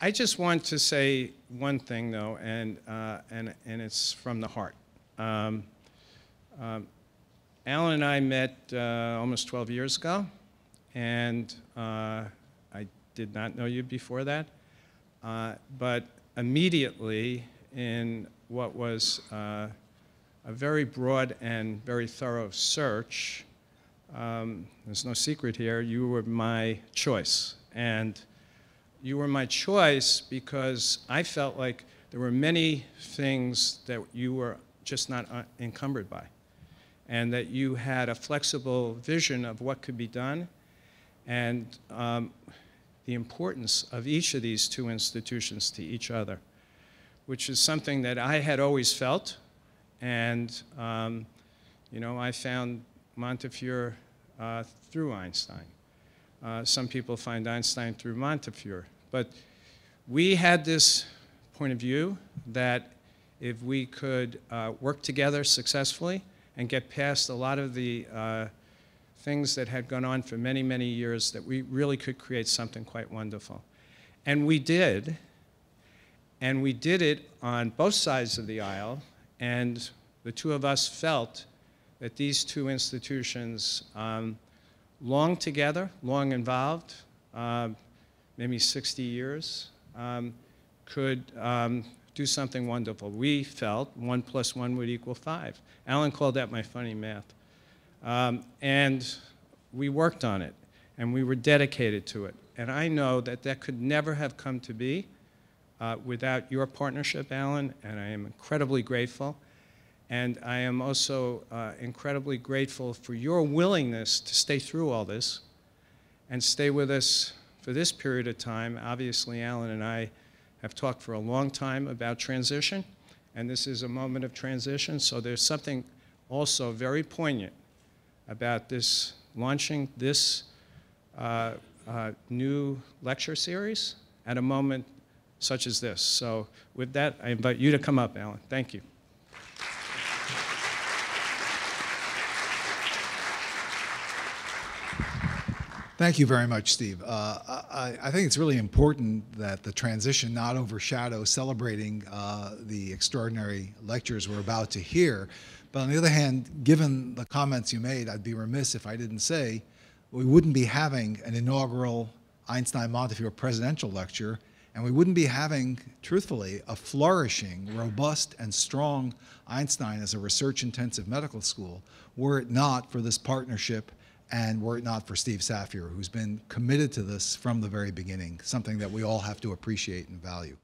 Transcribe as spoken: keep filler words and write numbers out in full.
I just want to say one thing, though, and, uh, and, and it's from the heart. Um, um, Alan and I met uh, almost twelve years ago, and uh, I did not know you before that. Uh, but immediately, in what was uh, a very broad and very thorough search, um, there's no secret here, you were my choice. And you were my choice because I felt like there were many things that you were just not encumbered by, and that you had a flexible vision of what could be done, and um, the importance of each of these two institutions to each other, which is something that I had always felt. And um, you know, I found Montefiore uh, through Einstein. Uh, some people find Einstein through Montefiore. But we had this point of view that if we could uh, work together successfully and get past a lot of the uh, things that had gone on for many, many years, that we really could create something quite wonderful. And we did. And we did it on both sides of the aisle. And the two of us felt that these two institutions um, long together, long involved, um, maybe sixty years, um, could um, do something wonderful. We felt one plus one would equal five. Alan called that my funny math. Um, and we worked on it, and we were dedicated to it. And I know that that could never have come to be uh, without your partnership, Alan, and I am incredibly grateful. And I am also uh, incredibly grateful for your willingness to stay through all this and stay with us for this period of time. Obviously, Alan and I have talked for a long time about transition, and this is a moment of transition. So there's something also very poignant about this, launching this uh, uh, new lecture series at a moment such as this. So with that, I invite you to come up, Alan. Thank you. Thank you very much, Steve. Uh, I, I think it's really important that the transition not overshadow celebrating uh, the extraordinary lectures we're about to hear. But on the other hand, given the comments you made, I'd be remiss if I didn't say we wouldn't be having an inaugural Einstein-Montefiore Presidential Lecture, and we wouldn't be having, truthfully, a flourishing, robust, and strong Einstein as a research-intensive medical school were it not for this partnership, and were it not for Steve Safyer, who's been committed to this from the very beginning, something that we all have to appreciate and value.